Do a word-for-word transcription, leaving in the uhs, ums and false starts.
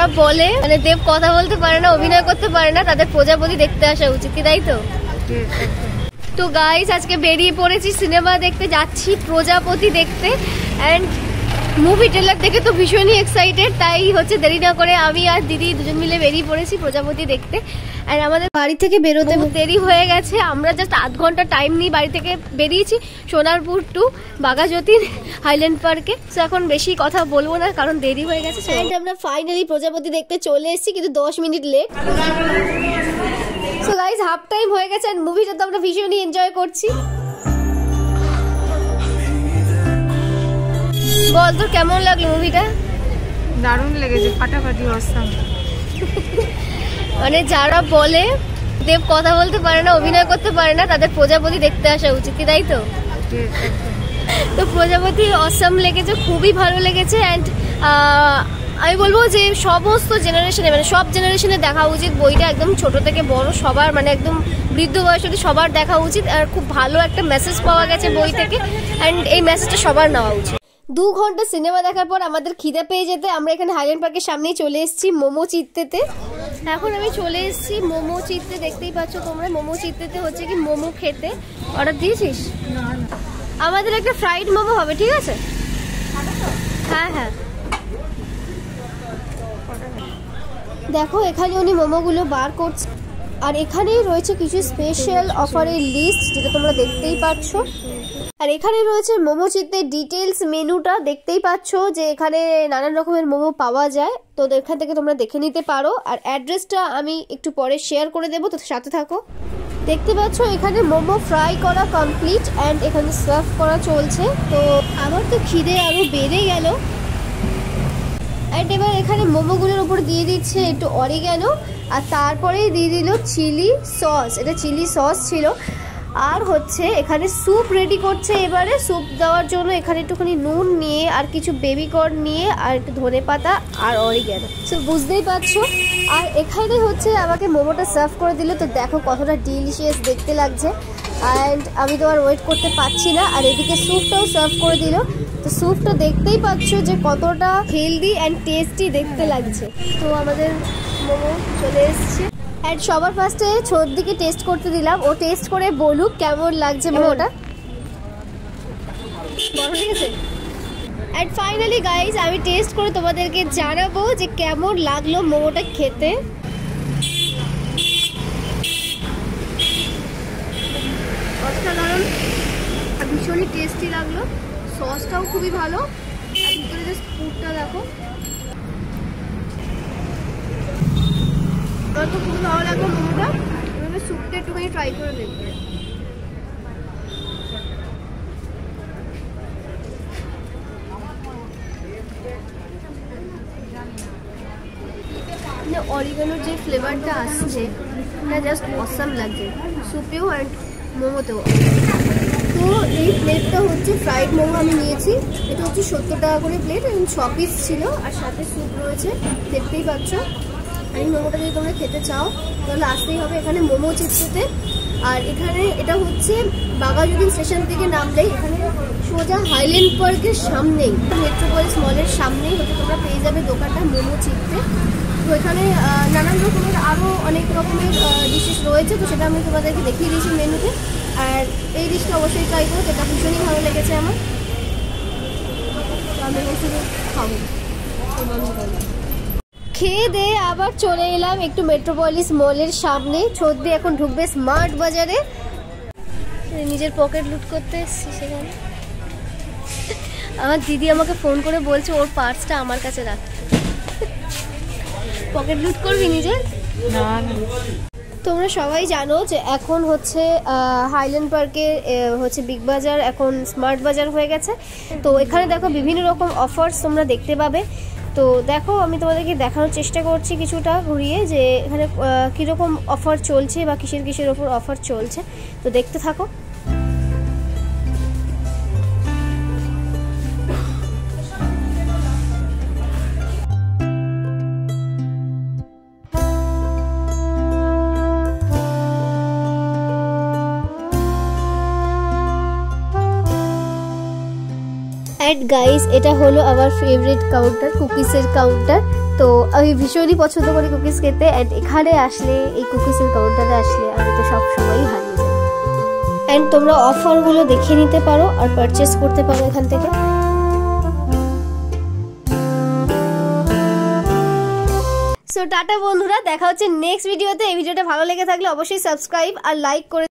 যারা বলে মানে দেব কথা বলতে পারে না, অভিনয় করতে পারে না, তাদের প্রজাপতি দেখতে আসা উচিত, কি তাই তো? তো গাইস আজকে বেরিয়ে পড়েছি সিনেমা দেখতে, যাচ্ছি প্রজাপতি দেখতে। এন্ড মুভি ট্রেলার দেখে তো ভীষণই এক্সাইটেড, তাই হচ্ছে দেরি না করে আমি আর দিদি দুজন মিলে বেরিয়ে পড়েছি প্রজাপতি দেখতে। আর আমাদের বাড়ি থেকে বেরোতে দেরি হয়ে গেছে, আমরা জাস্ট আধ ঘন্টা টাইম নিয়ে বাড়ি থেকে বেরিয়েছি সোনারপুর টু বাঘাযতীন হাইল্যান্ড পার্কে। তো এখন বেশি কথা বলবো না কারণ দেরি হয়ে গেছে। আমরা ফাইনালি প্রজাপতি দেখতে চলে এসেছি কিন্তু দশ minute late. So guys half time হয়ে গেছে আর মুভিটা তো আমরা ভীষণই এনজয় করছি। বল তো কেমন লাগলো মুভিটা? দারুণ লেগেছে, ফাটাফাটি অসাম। মানে যারা বলে দেব কথা বলতে পারে না, অভিনয় করতে পারে না, তাদের প্রজাপতি দেখতে আসা উচিত, কি তাই তো? তো প্রজাপতি অসাম লেগেছে, খুবই ভালো লেগেছে। অ্যান্ড আমি বলবো যে সমস্ত জেনারেশনে মানে সব জেনারেশনে দেখা উচিত বইটা, একদম ছোট থেকে বড় সবার মানে একদম বৃদ্ধ বয়স অবধি সবার দেখা উচিত। আর খুব ভালো একটা মেসেজ পাওয়া গেছে বই থেকে, অ্যান্ড এই মেসেজটা সবার নেওয়া উচিত। দু ঘন্টা সিনেমা দেখার পর আমাদের খিদে পেয়ে যেতে আমরা এখানে হাইল্যান্ড পার্কের সামনেই চলে এসেছি মোমো চিত্তেতে। এখন আমি চলে এসেছি মোমো চিত্তে, দেখতেই পাচ্ছ তোমরা মোমো চিত্তেতে হচ্ছে কি মোমো খেতে। অর্ডার দিয়েছিস? আমাদের একটা ফ্রাইড মোমো হবে, ঠিক আছে? হ্যাঁ হ্যাঁ। দেখো এখানে উনি মোমোগুলো বার করছে, আর এখানেই রয়েছে কিছু স্পেশাল অফারের লিস্ট যেটা তোমরা দেখতেই পাচ্ছ। আর এখানে রয়েছে মোমো চিত্তের ডিটেলস মেনুটা, দেখতেই পাচ্ছ যে এখানে নানান রকমের মোমো পাওয়া যায়, তো এখান থেকে তোমরা দেখে নিতে পারো। আর অ্যাড্রেসটা আমি একটু পরে শেয়ার করে দেবো, তো সাথে থাকো। দেখতে পাচ্ছ এখানে মোমো ফ্রাই করা কমপ্লিট অ্যান্ড এখানে সার্ভ করা চলছে। তো আমার তো খিদে আরও বেড়ে গেল। অ্যান্ড এবার এখানে মোমোগুলোর উপর দিয়ে দিচ্ছে একটু অরিগ্যানো, আর তারপরেই দিয়ে দিল চিলি সস, এটা চিলি সস ছিল। আর হচ্ছে এখানে স্যুপ রেডি করছে, এবারে স্যুপ দেওয়ার জন্য এখানে একটুখানি নুন নিয়ে আর কিছু বেবি কর্ন নিয়ে আর একটু ধনে পাতা আর অরিগ্যানো, সো বুঝতেই পারছো। আর এখানে হচ্ছে আমাকে মোমোটা সার্ভ করে দিল, তো দেখো কতটা ডিলিশিয়াস দেখতে লাগছে। অ্যান্ড আমি তো আর ওয়েট করতে পারছি না। আর এদিকে স্যুপটাও সার্ভ করে দিল, তো স্যুপটা দেখতেই পাচ্ছো যে কতটা হেলদি অ্যান্ড টেস্টি দেখতে লাগছে। তো আমাদের মোমো চলে এসছে। অ্যান্ড সবার ফার্স্টে ছোটদিকে টেস্ট করতে দিলাম, ও টেস্ট করে বলুক কেমন লাগছে মোমোটা। ঠিক আছে। অ্যান্ড ফাইনালি গাইজ আমি টেস্ট করে তোমাদেরকে জানাবো যে কেমন লাগলো মোমোটা খেতে। অসাধারণ, ভীষণই টেস্টি লাগলো, সসটাও খুবই ভালো। আর ভিতরে যে স্পুটটা দেখো, তো খুবই ভালো লাগলো মোমোটা। এভাবে স্যুপটা একটুখানি ট্রাই করে দেখবে। অরিগানোর যে ফ্লেভারটা আসছে এটা জাস্ট অসাম লাগছে, স্যুপেও আর মোমোতেও। তো এই প্লেটটা হচ্ছে ফ্রাইড মোমো আমি নিয়েছি, এটা হচ্ছে সত্তর টাকা করে প্লেট এবং ছ পিস ছিল আর সাথে স্যুপ রয়েছে, দেখতেই পাচ্ছ। এই মোমোটা যদি তোমরা খেতে চাও তাহলে আসতেই হবে এখানে মোমো চিত্তেতে। আর এখানে এটা হচ্ছে বাঘাযতীন স্টেশন থেকে নামলেই এখানে সোজা হাইল্যান্ড পার্কের সামনেই মেট্রোপলিস মলের সামনেই হচ্ছে তোমরা পেয়ে যাবে দোকানটা মোমো চিত্তে। তো এখানে নানান রকমের আরও অনেক রকমের ডিশেস রয়েছে, তো সেটা আমি তোমাদেরকে দেখিয়ে দিয়েছি মেনুতে। আর এই ডিশটা অবশ্যই ট্রাই করো, সেটা ভীষণই ভালো লেগেছে আমার। আমি খাবো খেয়ে দিয়ে আবার চলে এলাম একটু মেট্রোপলিস মলের সামনে। ছদ্দি এখন ঢুকবে স্মার্ট বাজারে, নিজের পকেট লুট করতে এসছি সেখানে। আমার দিদি আমাকে ফোন করে বলছে ওর পার্সটা আমার কাছে রাখতে। পকেট লুট করবি নিজের? তোমরা সবাই জানো যে এখন হচ্ছে হাইল্যান্ড পার্কে হচ্ছে বিগ বাজার এখন স্মার্ট বাজার হয়ে গেছে, তো এখানে দেখো বিভিন্ন রকম অফার্স তোমরা দেখতে পাবে। তো দেখো আমি তোমাদেরকে দেখানোর চেষ্টা করছি কিছুটা ঘুরিয়ে যে এখানে কীরকম অফার চলছে বা কিসের কিসের ওপর অফার চলছে, তো দেখতে থাকো। एंड गाइज एटा होलो आवर फेवरेट काउंटार कुकिसर काउंटार। तो अभी भीषण ही पसंद करी कुकिज खेते एंड एखाने आसले ये कुकिसर काउंटारे आसले आमी तो सब समय हारिए जाई। एंड तोमरा अफारगुलो देखे निते पारो और पार्चेस करते पारो एखान थेके। सो टाटा बंधुरा, देखा होच्छे नेक्स्ट भिडियोते। भिडियोटा भालो लेगे थाकले अवश्यई सबस्क्राइब और लाइक करे।